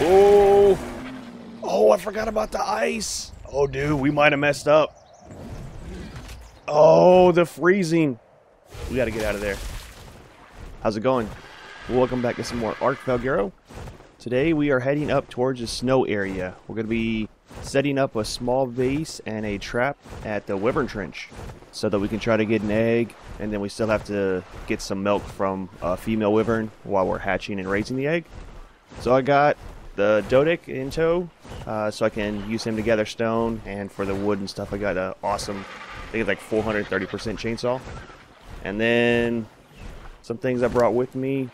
Oh. Oh, I forgot about the ice. Oh, dude, we might have messed up. Oh, the freezing. We got to get out of there. How's it going? Welcome back to some more Ark Valguero. Today we are heading up towards the snow area. We're going to be setting up a small base and a trap at the Wyvern Trench so that we can try to get an egg, and then we still have to get some milk from a female wyvern while we're hatching and raising the egg. So I got the Doedic in tow, so I can use him to gather stone, and for the wood and stuff I got an awesome, I think it's like 430% chainsaw. And then some things I brought with me.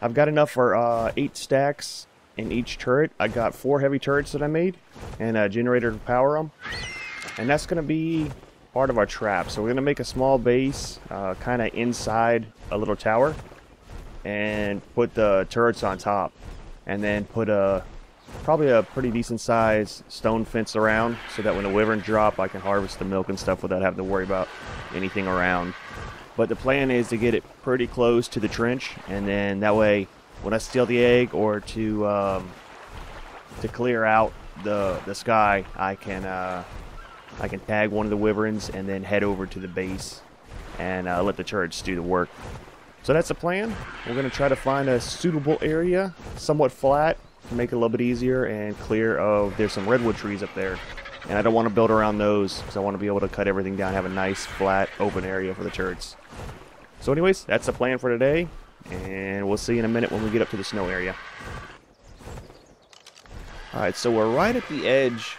I've got enough for 8 stacks in each turret. I got 4 heavy turrets that I made and a generator to power them. And that's going to be part of our trap. So we're going to make a small base kind of inside a little tower and put the turrets on top. And then put probably a pretty decent sized stone fence around so that when the wyvern drop I can harvest the milk and stuff without having to worry about anything around. But the plan is to get it pretty close to the trench, and then that way when I steal the egg or to clear out the sky, I can tag one of the wyverns and then head over to the base and let the turrets do the work. So that's the plan. We're going to try to find a suitable area, somewhat flat, to make it a little bit easier and clear of, there's some redwood trees up there. And I don't want to build around those because I want to be able to cut everything down, have a nice flat open area for the turrets. So anyways, that's the plan for today. And we'll see in a minute when we get up to the snow area. Alright, so we're right at the edge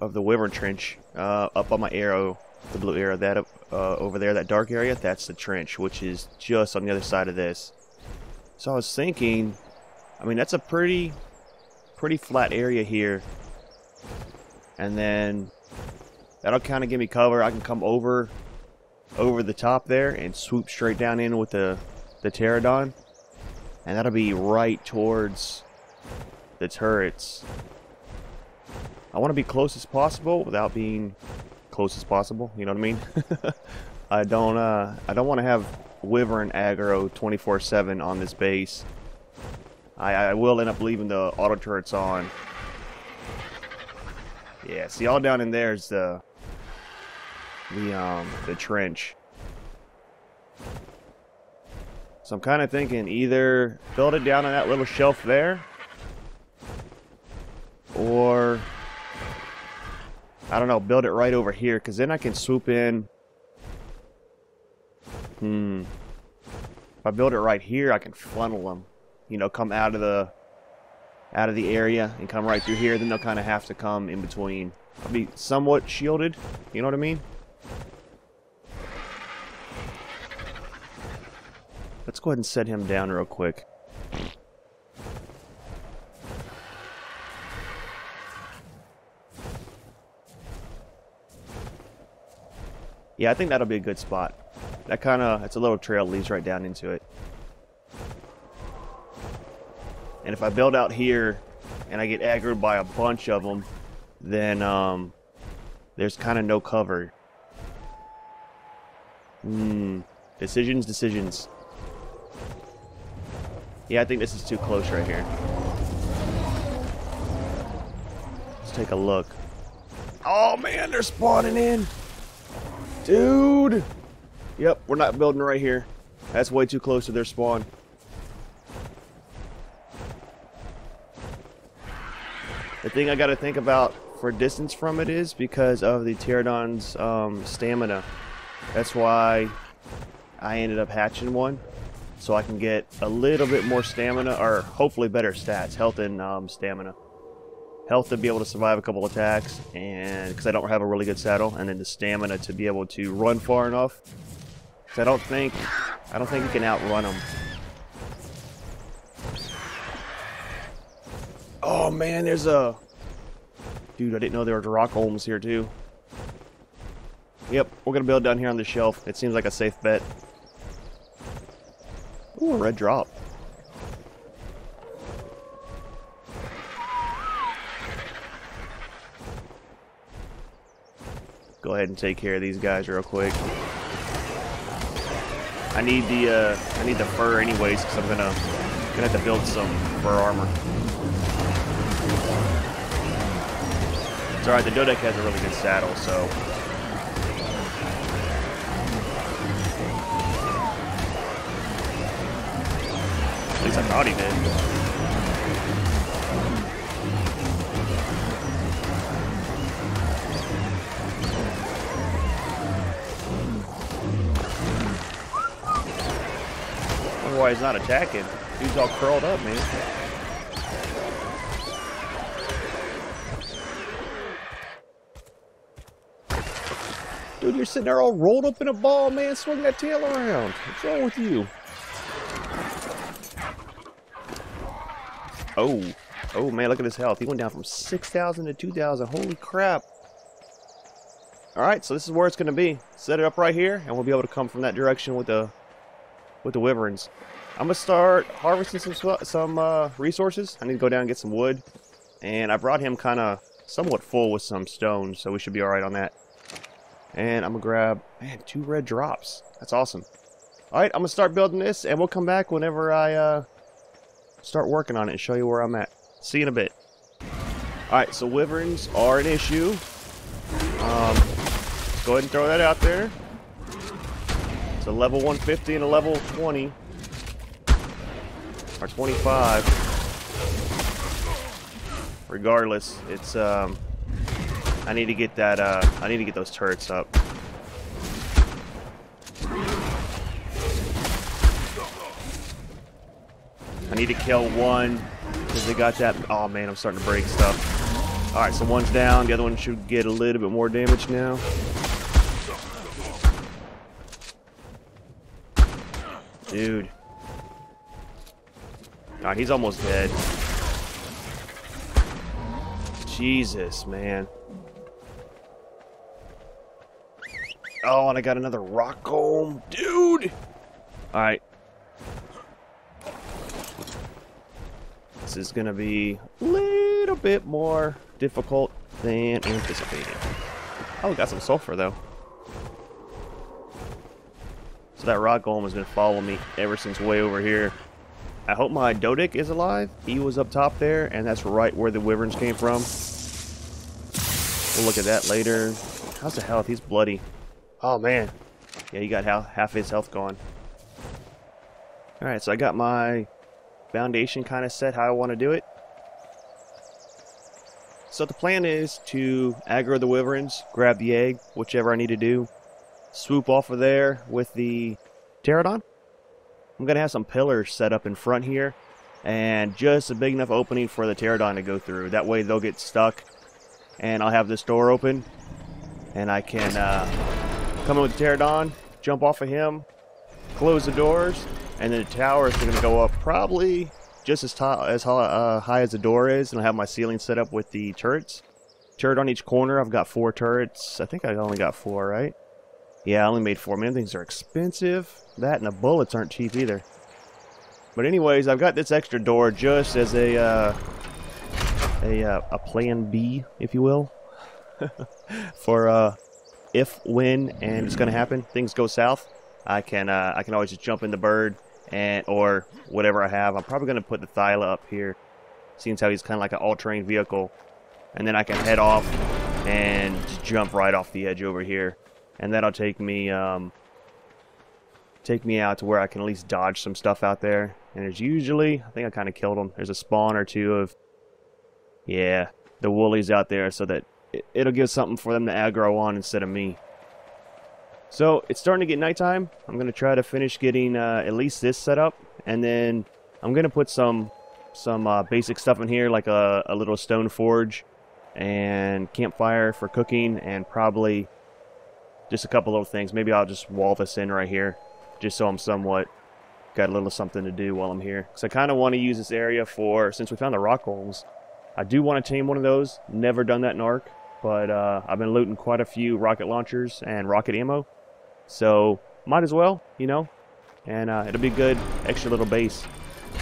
of the Wyvern Trench, up on my arrow. The blue arrow, that over there, that dark area, that's the trench, which is just on the other side of this. So I was thinking, I mean, that's a pretty flat area here, and then that'll kind of give me cover. I can come over the top there and swoop straight down in with the pteranodon, and that'll be right towards the turrets. I want to be close as possible without being close as possible, you know what I mean? I don't want to have wyvern aggro 24/7 on this base. I will end up leaving the auto turrets on. Yeah, see, all down in there is the trench. So I'm kind of thinking either build it down on that little shelf there, or I don't know, build it right over here, because then I can swoop in. If I build it right here, I can funnel them. You know, come out of the area and come right through here. Then they'll kind of have to come in between. I'll be somewhat shielded. You know what I mean? Let's go ahead and set him down real quick. Yeah, I think that'll be a good spot. That kind of, it's a little trail leads right down into it. And if I build out here and I get aggroed by a bunch of them, then there's kind of no cover. Decisions. Yeah, I think this is too close right here. Let's take a look. Oh man, they're spawning in! Dude! Yep, we're not building right here. That's way too close to their spawn. The thing I gotta think about for distance from it is because of the pteranodon's stamina. That's why I ended up hatching one, so I can get a little bit more stamina, or hopefully better stats, health and stamina. Health to be able to survive a couple attacks, and because I don't have a really good saddle, and then the stamina to be able to run far enough. Because I don't think you can outrun them. Oh man, there's a dude. I didn't know there were rock olms here too. Yep, we're gonna build down here on the shelf. It seems like a safe bet. Ooh, a red drop. Go ahead and take care of these guys real quick. I need the fur anyways, because I'm gonna have to build some fur armor. It's alright, the Doedicurus has a really good saddle, so... At least I thought he did. Why he's not attacking. He's all curled up, man. Dude, you're sitting there all rolled up in a ball, man. Swing that tail around. What's wrong with you? Oh. Oh, man, look at his health. He went down from 6,000 to 2,000. Holy crap. All right, so this is where it's going to be. Set it up right here, and we'll be able to come from that direction with the wyverns. I'm gonna start harvesting some resources. I need to go down and get some wood, and I brought him kind of somewhat full with some stones, so we should be all right on that. And I'm gonna grab, man, 2 red drops. That's awesome. All right, I'm gonna start building this, and we'll come back whenever I start working on it and show you where I'm at. See you in a bit. All right, so wyverns are an issue. Go ahead and throw that out there. It's a level 150 and a level 20. Or 25. Regardless, it's I need to get that I need to get those turrets up. I need to kill one because they got that. Oh man, I'm starting to break stuff. Alright, so one's down, the other one should get a little bit more damage now. Dude. Alright, he's almost dead. Jesus, man. Oh, and I got another rock golem. Dude! Alright. This is gonna be a little bit more difficult than anticipated. Oh, we got some sulfur, though. So that rock golem has been following me ever since way over here. I hope my Doedic is alive. He was up top there, and that's right where the wyverns came from. We'll look at that later. How's the health? He's bloody. Oh, man. Yeah, he got half his health gone. Alright, so I got my foundation kind of set how I want to do it. So the plan is to aggro the wyverns, grab the egg, whichever I need to do. Swoop off of there with the Pteranodon. I'm going to have some pillars set up in front here and just a big enough opening for the Pteranodon to go through. That way they'll get stuck and I'll have this door open and I can come in with the Pteranodon, jump off of him, close the doors, and then the towers are going to go up probably just as high as the door is, and I'll have my ceiling set up with the turrets. Turret on each corner. I've got 4 turrets. I think I only got 4, right? Yeah, I only made 4. Man, things are expensive. That and the bullets aren't cheap either. But anyways, I've got this extra door just as a plan B, if you will, for if, when, and it's gonna happen. Things go south. I can always just jump in the bird and or whatever I have. I'm probably gonna put the Thyla up here. Seems how he's kind of like an all-terrain vehicle, and then I can head off and just jump right off the edge over here. And that'll take me out to where I can at least dodge some stuff out there. And there's usually, I think I kind of killed them. There's a spawn or two of, yeah, the woolies out there, so that it'll give something for them to aggro on instead of me. So it's starting to get nighttime. I'm gonna try to finish getting at least this set up, and then I'm gonna put some basic stuff in here, like a little stone forge and campfire for cooking, and probably. Just a couple little things. Maybe I'll just wall this in right here, just so I'm somewhat got a little something to do while I'm here. Because I kind of want to use this area for, since we found the rock olms, I do want to tame one of those. Never done that in Ark, but I've been looting quite a few rocket launchers and rocket ammo, so might as well, you know. And it'll be a good extra little base.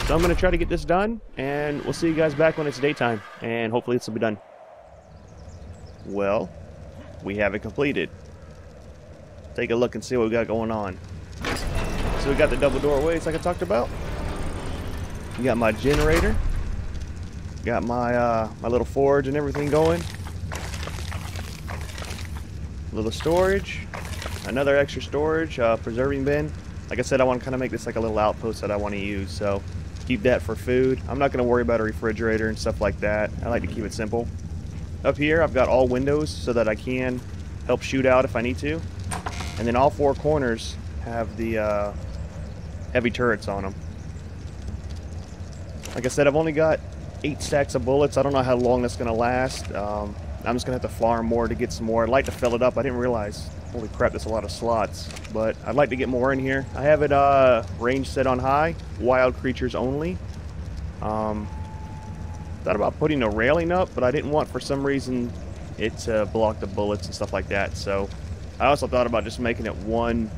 So I'm gonna try to get this done, and we'll see you guys back when it's daytime, and hopefully this will be done. Well, we have it completed. Take a look and see what we got going on. So we got the double doorways like I talked about. We got my generator. Got my little forge and everything going. A little storage, another extra storage, preserving bin. Like I said, I want to kind of make this like a little outpost that I want to use, so keep that for food. I'm not going to worry about a refrigerator and stuff like that. I like to keep it simple. Up here, I've got all windows so that I can help shoot out if I need to. And then all four corners have the heavy turrets on them. Like I said, I've only got 8 stacks of bullets. I don't know how long that's going to last. I'm just going to have to farm more to get some more. I'd like to fill it up. I didn't realize, holy crap, that's a lot of slots. But I'd like to get more in here. I have it range set on high, wild creatures only. Thought about putting a railing up, but I didn't want, for some reason, it to block the bullets and stuff like that. So I also thought about just making it one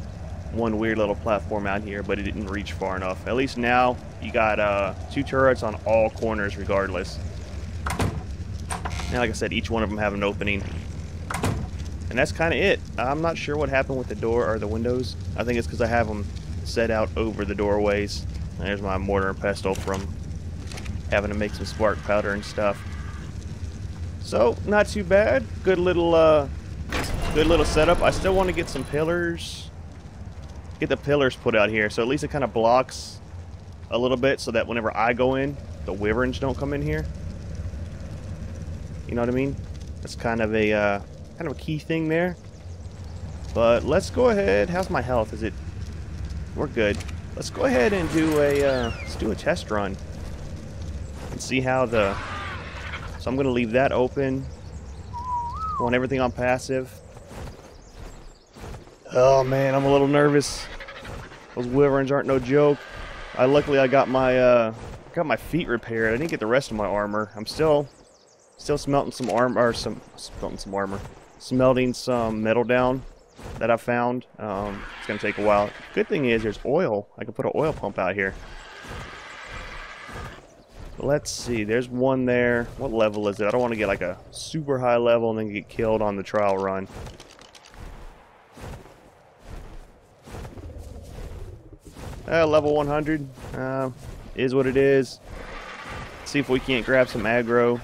weird little platform out here, but it didn't reach far enough. At least now you got 2 turrets on all corners regardless. And like I said, each one of them have an opening. And that's kind of it. I'm not sure what happened with the door or the windows. I think it's because I have them set out over the doorways. And there's my mortar and pestle from having to make some spark powder and stuff. So not too bad. Good little setup. I still want to get some pillars. Get the pillars put out here, so at least it kind of blocks a little bit, so that whenever I go in, the wyverns don't come in here. You know what I mean? That's kind of a key thing there. But let's go ahead. How's my health? Is it? We're good. Let's go ahead and do a let's do a test run and see how the. So I'm gonna leave that open. I want everything on passive. Oh man, I'm a little nervous. Those wyverns aren't no joke. Luckily I got my feet repaired. I didn't get the rest of my armor. I'm still smelting some armor, or smelting some metal down that I found. It's gonna take a while. Good thing is there's oil. I can put an oil pump out here. Let's see. There's one there. What level is it? I don't want to get like a super high level and then get killed on the trial run. Level 100 is what it is. Let's see if we can't grab some aggro.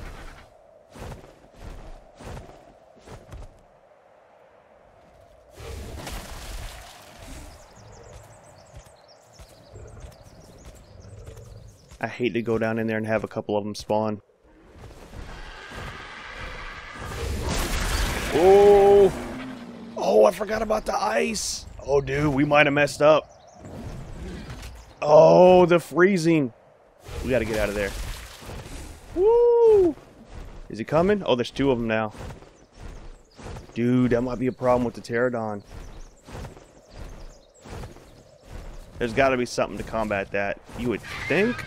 I hate to go down in there and have a couple of them spawn. Oh! Oh, I forgot about the ice! Oh, dude, we might have messed up. Oh, the freezing. We gotta get out of there. Woo! Is he coming? Oh, there's 2 of them now. Dude, that might be a problem with the Pteranodon. There's gotta be something to combat that, you would think.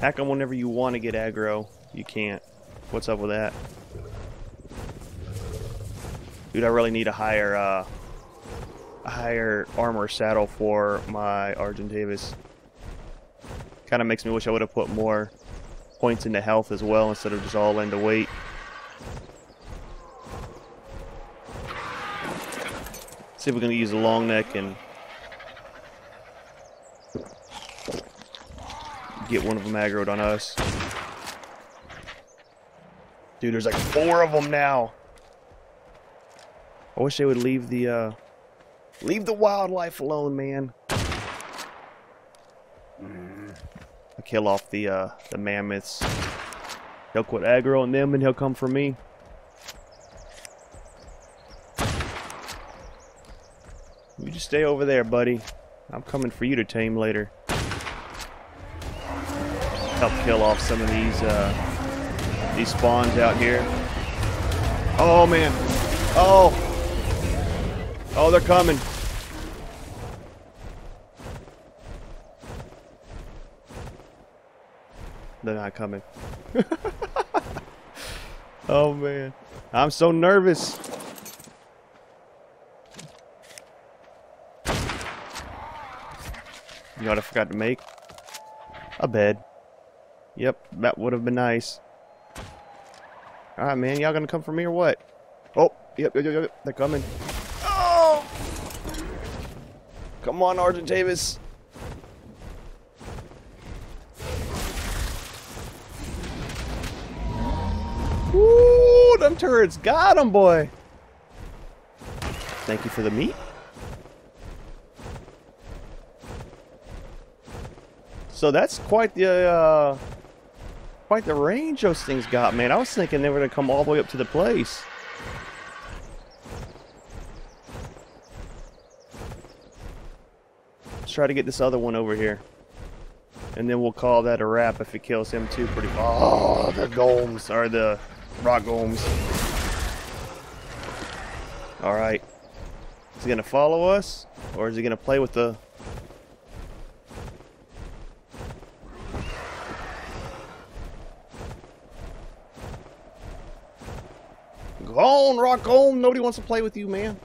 Hack them whenever you want to get aggro, you can't. What's up with that? Dude, I really need a higher armor saddle for my Argentavis. Kind of makes me wish I would have put more points into health as well instead of just all into weight. Let's see if we're going to use a long neck and get one of them aggroed on us. Dude, there's like 4 of them now. I wish they would leave the wildlife alone, man. I'll kill off the mammoths. He'll quit aggro on them and he'll come for me. You just stay over there, buddy. I'm coming for you to tame later. Help kill off some of these spawns out here. Oh man. Oh. Oh, they're coming. They're not coming. Oh man. I'm so nervous. You know what I forgot to make? A bed. Yep, that would have been nice. Alright, man, y'all gonna come for me or what? Oh, yep, they're coming. Oh! Come on, Argentavis. Ooh, them turrets got him, boy. Thank you for the meat. So that's quite the range those things got, man. I was thinking they were gonna come all the way up to the place. Let's try to get this other one over here, and then we'll call that a wrap if it kills him too. Pretty. Oh, the golems are the rock golems. All right, is he gonna follow us, or is he gonna play with the? Go on, rock golem. Nobody wants to play with you, man.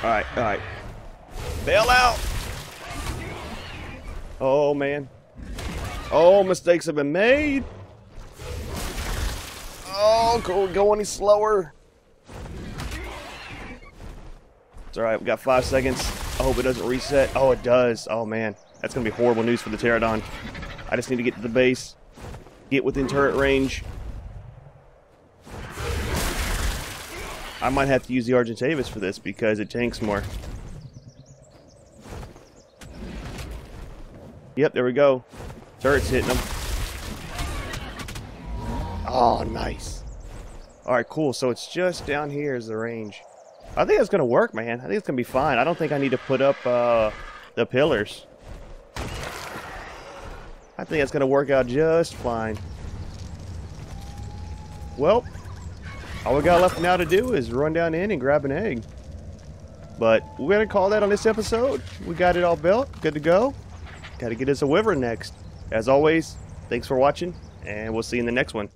All right, all right. Bail out. Oh, man. Oh, mistakes have been made. Oh, cool. Go any slower. It's all right. We got 5 seconds. I hope it doesn't reset. Oh, it does. Oh, man. That's going to be horrible news for the Pteranodon. I just need to get to the base, get within turret range. I might have to use the Argentavis for this because it tanks more. Yep, there we go. Turret's hitting them. Oh, nice. All right, cool. So it's just down here is the range. I think it's going to work, man. I think it's going to be fine. I don't think I need to put up the pillars. I think that's going to work out just fine. Well, all we got left now to do is run down in and grab an egg. But we're going to call that on this episode. We got it all built. Good to go. Got to get us a wyvern next. As always, thanks for watching, and we'll see you in the next one.